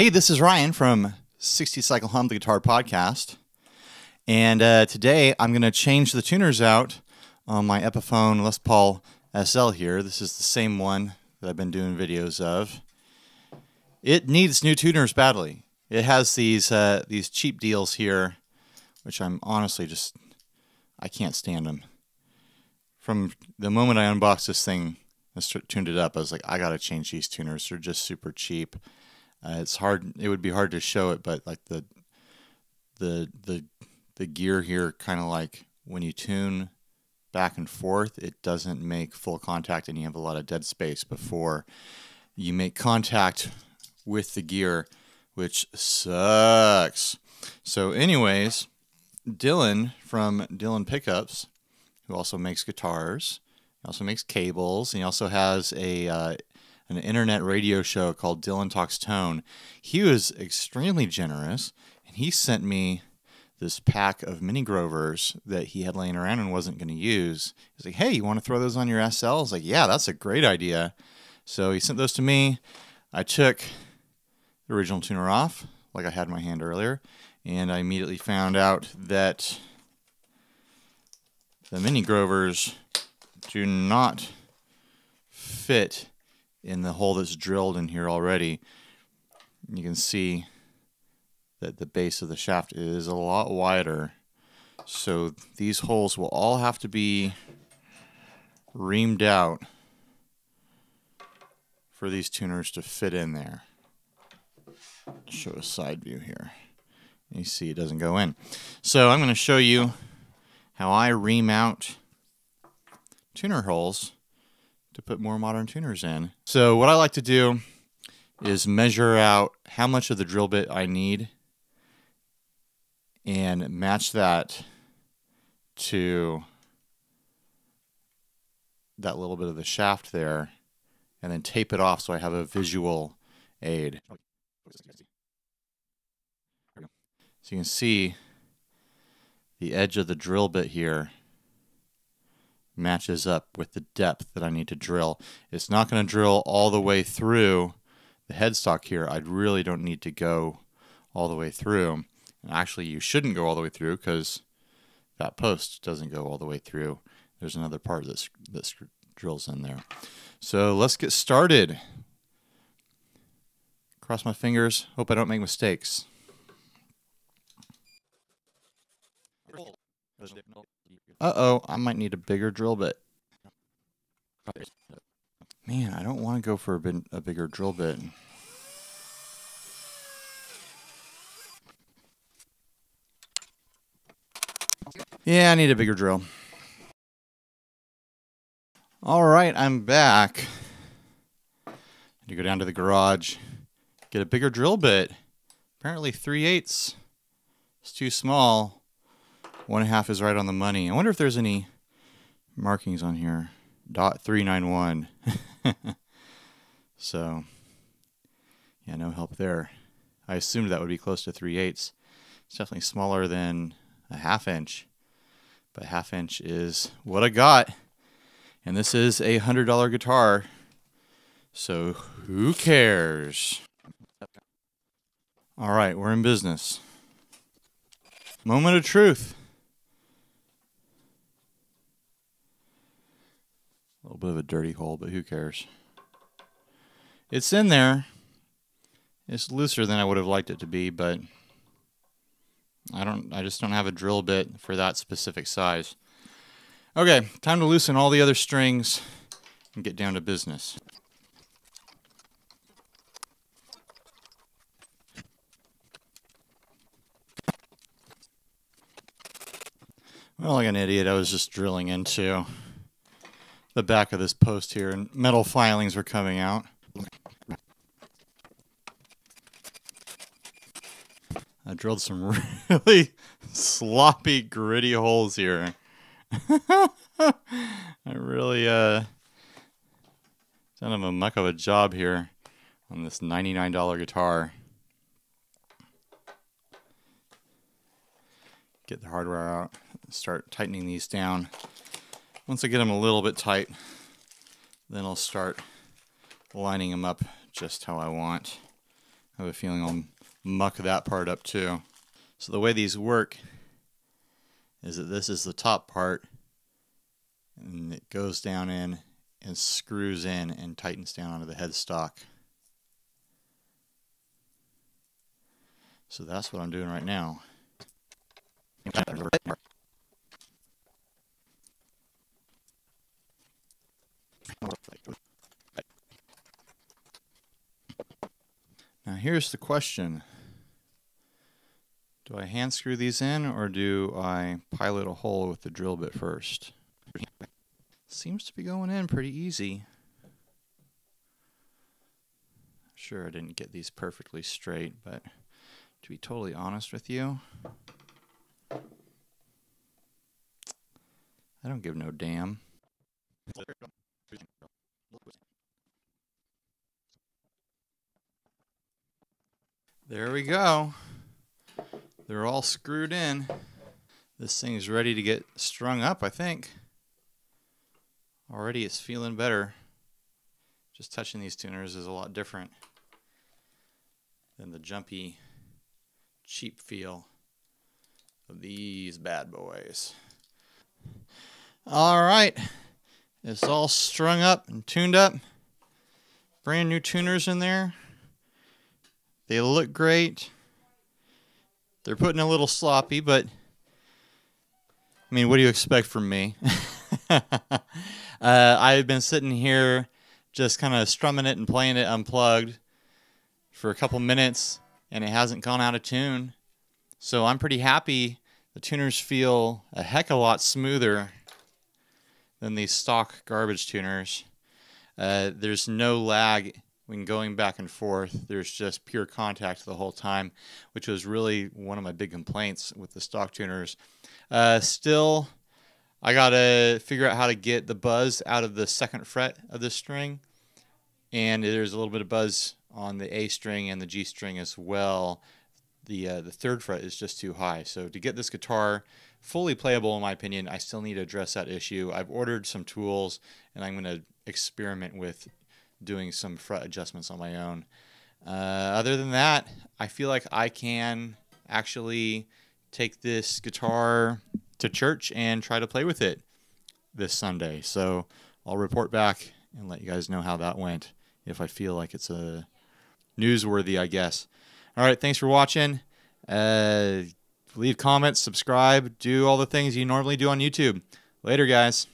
Hey, this is Ryan from 60 Cycle Hum, the guitar podcast. And today I'm going to change the tuners out on my Epiphone Les Paul SL here. This is the same one that I've been doing videos of. It needs new tuners badly. It has these cheap deals here, which I'm honestly just, I can't stand them. From the moment I unboxed this thing, I tuned it up, I was like, I got to change these tuners. They're just super cheap. It's hard. It would be hard to show it, but like the gear here, kind of like when you tune back and forth, it doesn't make full contact, and you have a lot of dead space before you make contact with the gear, which sucks. So, anyways, Dylan from Dylan Pickups, who also makes guitars, also makes cables, and he also has a an internet radio show called Dylan Talks Tone. He was extremely generous, and he sent me this pack of Mini Grovers that he had laying around and wasn't going to use. He's like, hey, you want to throw those on your SL? I was like, yeah, that's a great idea. So he sent those to me. I took the original tuner off, like I had in my hand earlier, and I immediately found out that the Mini Grovers do not fit in the hole that's drilled in here already. You can see that the base of the shaft is a lot wider. So these holes will all have to be reamed out for these tuners to fit in there. I'll show a side view here. You see it doesn't go in. So I'm going to show you how I ream out tuner holes to put more modern tuners in. So what I like to do is measure out how much of the drill bit I need and match that to that little bit of the shaft there, and then tape it off so I have a visual aid. So you can see the edge of the drill bit here matches up with the depth that I need to drill. It's not going to drill all the way through the headstock here. I really don't need to go all the way through. And actually, you shouldn't go all the way through because that post doesn't go all the way through. There's another part that drills in there. So let's get started. Cross my fingers. Hope I don't make mistakes. Uh-oh, I might need a bigger drill bit. Man, I don't want to go for a bigger drill bit. Yeah, I need a bigger drill. All right, I'm back. I had to go down to the garage, get a bigger drill bit. Apparently 3/8 is too small. 1/2 is right on the money. I wonder if there's any markings on here. .391. So, yeah, no help there. I assumed that would be close to 3/8. It's definitely smaller than 1/2 inch, but 1/2 inch is what I got. And this is a $100 guitar, so who cares? All right, we're in business. Moment of truth. A little bit of a dirty hole, but who cares? It's in there. It's looser than I would have liked it to be, but I just don't have a drill bit for that specific size. Okay, time to loosen all the other strings and get down to business. Well, like an idiot, I was just drilling into the back of this post here, and metal filings were coming out. I drilled some really sloppy, gritty holes here. I really done a muck of a job here on this $99 guitar. Get the hardware out, start tightening these down. Once I get them a little bit tight, then I'll start lining them up just how I want. I have a feeling I'll muck that part up too. So the way these work is that this is the top part, and it goes down in and screws in and tightens down onto the headstock. So that's what I'm doing right now. Now here's the question. Do I hand screw these in, or do I pilot a hole with the drill bit first? Seems to be going in pretty easy. Sure, I didn't get these perfectly straight, but to be totally honest with you, I don't give no damn. There we go. They're all screwed in. This thing's ready to get strung up, I think. Already it's feeling better. Just touching these tuners is a lot different than the jumpy, cheap feel of these bad boys. All right, it's all strung up and tuned up. Brand new tuners in there. They look great. They're putting a little sloppy, but I mean, what do you expect from me? I've been sitting here just kind of strumming it and playing it unplugged for a couple minutes, and it hasn't gone out of tune. So I'm pretty happy. The tuners feel a heck of a lot smoother than these stock garbage tuners. There's no lag when going back and forth. There's just pure contact the whole time, which was really one of my big complaints with the stock tuners. Still, I gotta figure out how to get the buzz out of the second fret of this string. And there's a little bit of buzz on the A string and the G string as well. The third fret is just too high. So to get this guitar fully playable, in my opinion, I still need to address that issue. I've ordered some tools, and I'm gonna experiment with doing some fret adjustments on my own. Other than that, I feel like I can actually take this guitar to church and try to play with it this Sunday. So I'll report back and let you guys know how that went, if I feel like it's a newsworthy, I guess. All right, thanks for watching. Leave comments, subscribe, do all the things you normally do on YouTube. Later, guys.